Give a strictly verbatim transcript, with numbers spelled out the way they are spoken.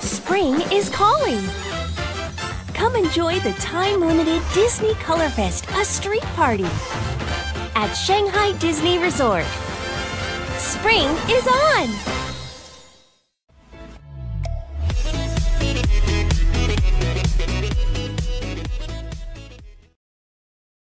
Spring is calling! Come enjoy the time-limited Disney Color Fest, a street party, at Shanghai Disney Resort. Spring is on!